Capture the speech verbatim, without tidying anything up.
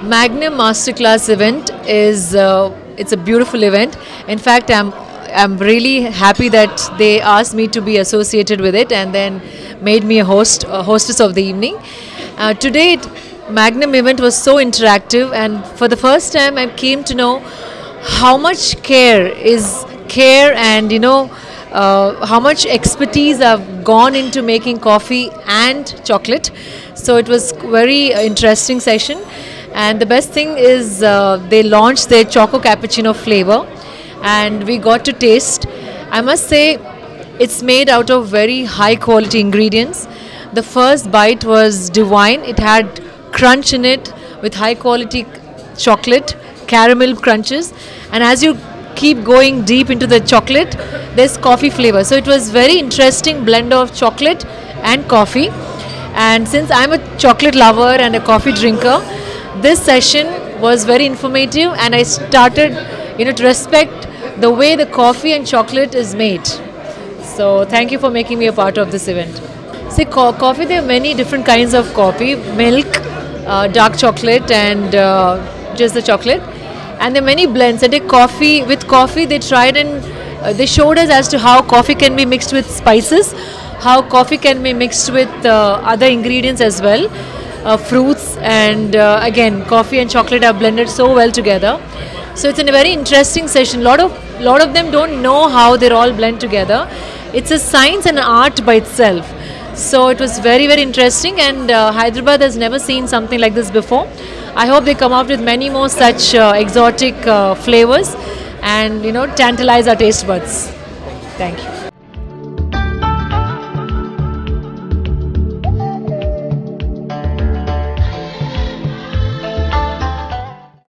Magnum Masterclass event is uh, it's a beautiful event. In fact, I'm I'm really happy that they asked me to be associated with it and then made me a host a hostess of the evening. Uh, today, it, Magnum event was so interactive, and for the first time, I came to know how much care is care, and you know uh, how much expertise I've gone into making coffee and chocolate. So it was very uh, interesting session. And the best thing is uh, they launched their Choco cappuccino flavor and we got to taste. I must say it's made out of very high quality ingredients. The first bite was divine. It had crunch in it with high quality chocolate, caramel crunches, and as you keep going deep into the chocolate there's coffee flavor. So it was very interesting blend of chocolate and coffee, and since I'm a chocolate lover and a coffee drinker, this session was very informative, and I started, you know, to respect the way the coffee and chocolate is made. So thank you for making me a part of this event. See, co coffee, there are many different kinds of coffee, milk, uh, dark chocolate and uh, just the chocolate. And there are many blends. And they coffee, with coffee they tried and uh, they showed us as to how coffee can be mixed with spices, how coffee can be mixed with uh, other ingredients as well. Uh, fruits and uh, again coffee and chocolate are blended so well together. So it's a very interesting session. Lot of lot of them don't know how they're all blend together. It's a science and an art by itself. So it was very very interesting, and uh, Hyderabad has never seen something like this before. I hope they come out with many more such uh, exotic uh, flavors and you know tantalize our taste buds. Thank you.